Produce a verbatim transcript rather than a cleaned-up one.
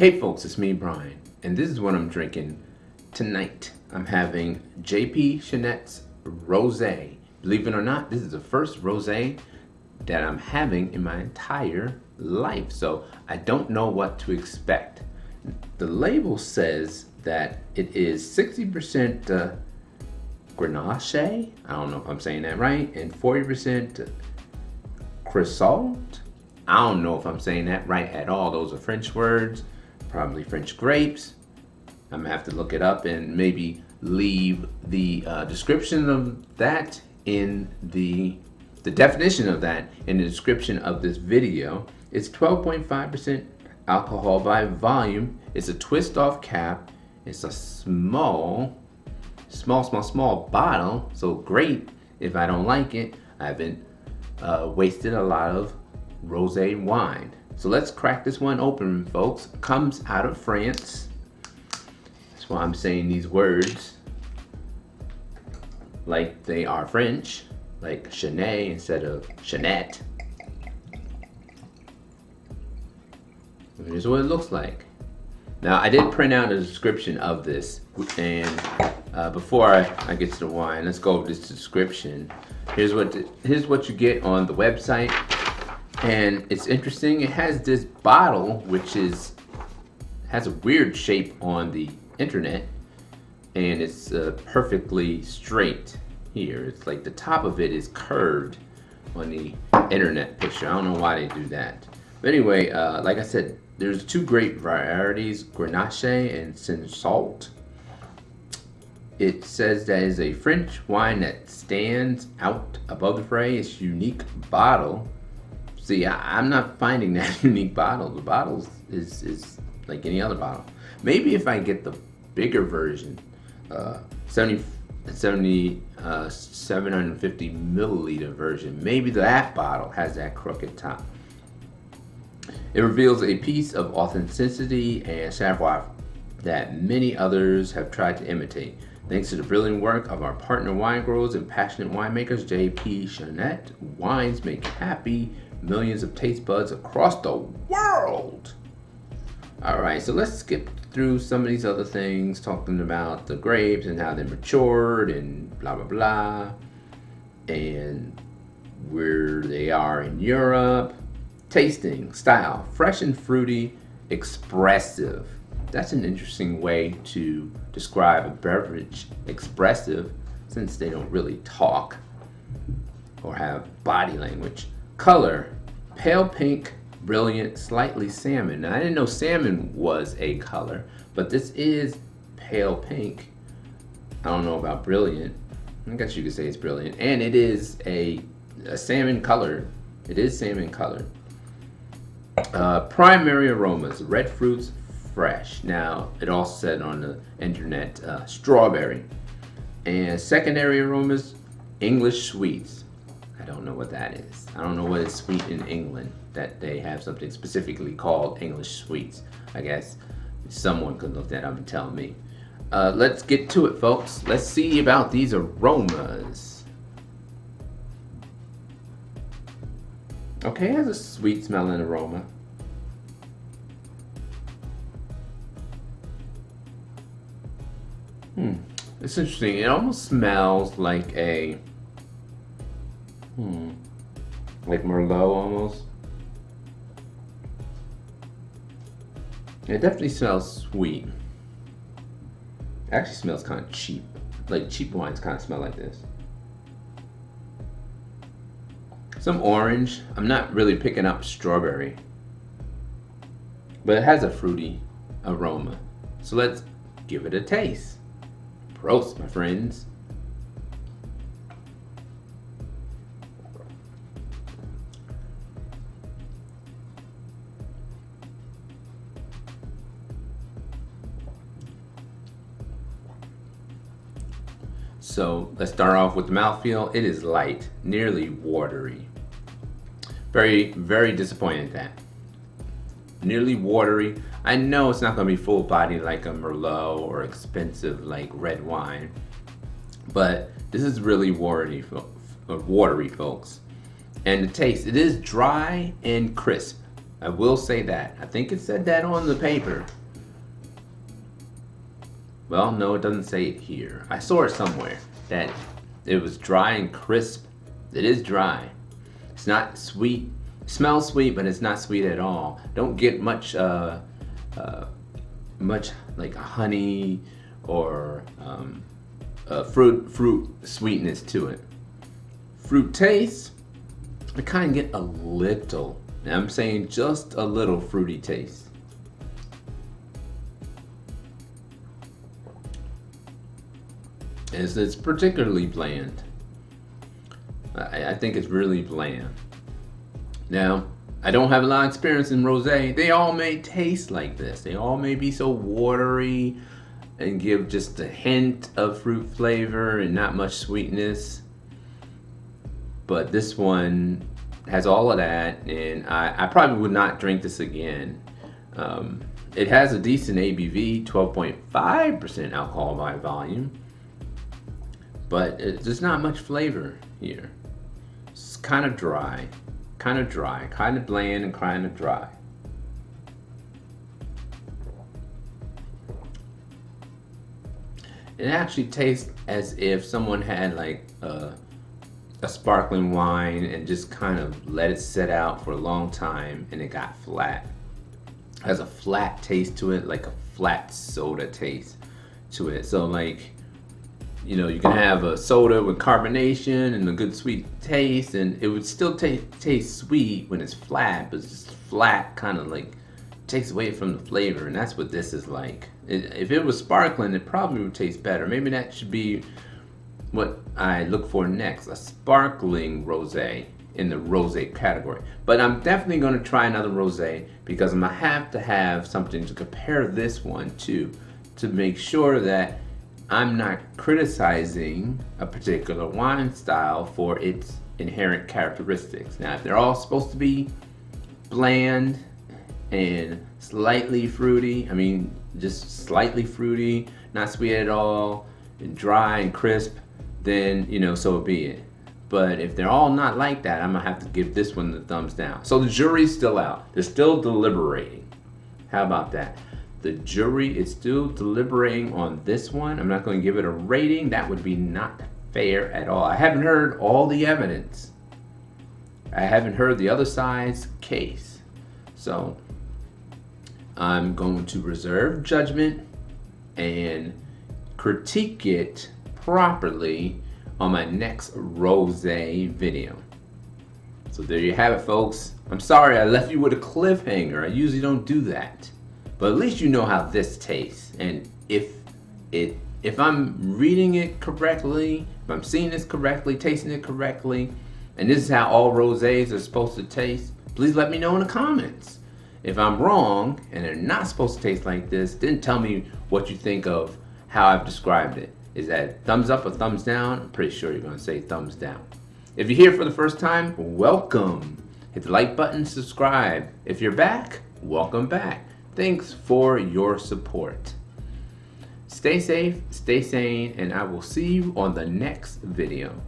Hey folks, it's me, Brian, and this is what I'm drinking tonight. I'm having J P. Chenet's rosé. Believe it or not, this is the first rosé that I'm having in my entire life, so I don't know what to expect. The label says that it is sixty percent uh, Grenache, I don't know if I'm saying that right, and forty percent Cinsault. I don't know if I'm saying that right at all. Those are French words. Probably French grapes. I'm gonna have to look it up and maybe leave the uh, description of that in the, the definition of that in the description of this video. It's twelve point five percent alcohol by volume. It's a twist off cap. It's a small, small, small, small bottle. So great if I don't like it. I haven't uh, wasted a lot of rosé wine. So let's crack this one open, folks. Comes out of France. That's why I'm saying these words like they are French, like Chenet instead of Chenet. Here's what it looks like. Now, I did print out a description of this, and uh, before I, I get to the wine, let's go over this description. Here's what the, here's what you get on the website. And it's interesting, it has this bottle, which is has a weird shape on the internet, and it's uh, perfectly straight here. It's like the top of it is curved on the internet picture. I don't know why they do that. But anyway, uh, like I said, there's two great varieties, Grenache and Cinsault. It says that it's a French wine that stands out above the fray. It's a unique bottle. See, I, I'm not finding that unique bottle. The bottle is, is like any other bottle. Maybe if I get the bigger version, uh, seventy, seventy, uh, seven hundred fifty milliliter version, maybe that bottle has that crooked top. It reveals a piece of authenticity and savoir that many others have tried to imitate. Thanks to the brilliant work of our partner wine growers and passionate winemakers, J P. Chenet, wines make happy millions of taste buds across the world. All right, so let's skip through some of these other things, talking about the grapes and how they matured and blah, blah, blah, and where they are in Europe. Tasting, style, fresh and fruity, expressive. That's an interesting way to describe a beverage, expressive, since they don't really talk or have body language. Color, pale pink, brilliant, slightly salmon. Now I didn't know salmon was a color, but this is pale pink. I don't know about brilliant. I guess you could say it's brilliant. And it is a, a salmon color. It is salmon colored. Uh, primary aromas, red fruits, fresh. Now, it all said on the internet, uh, strawberry. And secondary aromas, English sweets. I don't know what that is. I don't know what is sweet in England, that they have something specifically called English sweets. I guess someone could look that up and tell me. Uh, let's get to it, folks. Let's see about these aromas. Okay, it has a sweet smelling aroma. Hmm, it's interesting. It almost smells like a, hmm, like Merlot almost. It definitely smells sweet. It actually smells kind of cheap. Like cheap wines kind of smell like this. Some orange. I'm not really picking up strawberry. But it has a fruity aroma. So let's give it a taste. Prost, my friends. So let's start off with the mouthfeel. It is light, nearly watery. Very, very disappointed at that. Nearly watery. I know it's not gonna be full body like a Merlot or expensive like red wine, but this is really watery, watery folks. And the taste, it is dry and crisp. I will say that. I think it said that on the paper. Well, no, it doesn't say it here. I saw it somewhere that it was dry and crisp. It is dry. It's not sweet. It smells sweet, but it's not sweet at all. Don't get much, uh, uh, much like honey or um, uh, fruit, fruit sweetness to it. Fruit taste, I kind of get a little, and I'm saying just a little fruity taste. Is it's particularly bland. I, I think it's really bland. Now, I don't have a lot of experience in rosé. They all may taste like this. They all may be so watery and give just a hint of fruit flavor and not much sweetness. But this one has all of that, and I, I probably would not drink this again. Um, it has a decent A B V, twelve point five percent alcohol by volume. But it, there's not much flavor here. It's kind of dry, kind of dry, kind of bland and kind of dry. It actually tastes as if someone had like a, a sparkling wine and just kind of let it sit out for a long time and it got flat. It has a flat taste to it, like a flat soda taste to it. So like, you know, you can have a soda with carbonation and a good sweet taste, and it would still taste sweet when it's flat, but it's just flat kind of like takes away from the flavor, and that's what this is like. It, if it was sparkling, it probably would taste better. Maybe that should be what I look for next, a sparkling rosé in the rosé category. But I'm definitely going to try another rosé because I'm going to have to have something to compare this one to, to make sure that I'm not criticizing a particular wine style for its inherent characteristics. Now, if they're all supposed to be bland and slightly fruity, I mean, just slightly fruity, not sweet at all, and dry and crisp, then, you know, so be it. But if they're all not like that, I'm gonna have to give this one the thumbs down. So the jury's still out. They're still deliberating. How about that? The jury is still deliberating on this one. I'm not going to give it a rating. That would be not fair at all. I haven't heard all the evidence. I haven't heard the other side's case. So I'm going to reserve judgment and critique it properly on my next rosé video. So there you have it, folks. I'm sorry I left you with a cliffhanger. I usually don't do that. But at least you know how this tastes, and if it, if I'm reading it correctly, if I'm seeing this correctly, tasting it correctly, and this is how all rosés are supposed to taste, please let me know in the comments. If I'm wrong and they're not supposed to taste like this, then tell me what you think of how I've described it. Is that thumbs up or thumbs down? I'm pretty sure you're gonna say thumbs down. If you're here for the first time, welcome. Hit the like button, subscribe. If you're back, welcome back. Thanks for your support. Stay safe, stay sane, and I will see you on the next video.